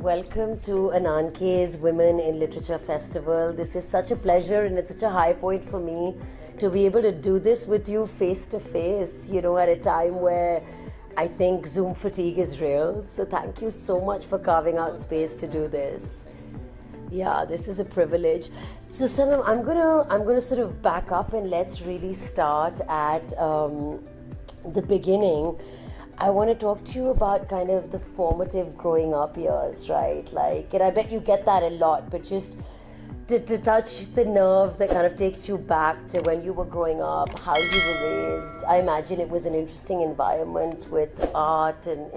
Welcome to Ananke's Women in Literature Festival. This is such a pleasure and it's such a high point for me to be able to do this with you face to face, you know, at a time where I think Zoom fatigue is real. So thank you so much for carving out space to do this. Yeah, this is a privilege. So Sanam, I'm gonna sort of back up and let's really start at the beginning. I want to talk to you about kind of the formative growing up years, right? Like, and I bet you get that a lot, but just to touch the nerve that kind of takes you back to when you were growing up, how you were raised. I imagine it was an interesting environment with art and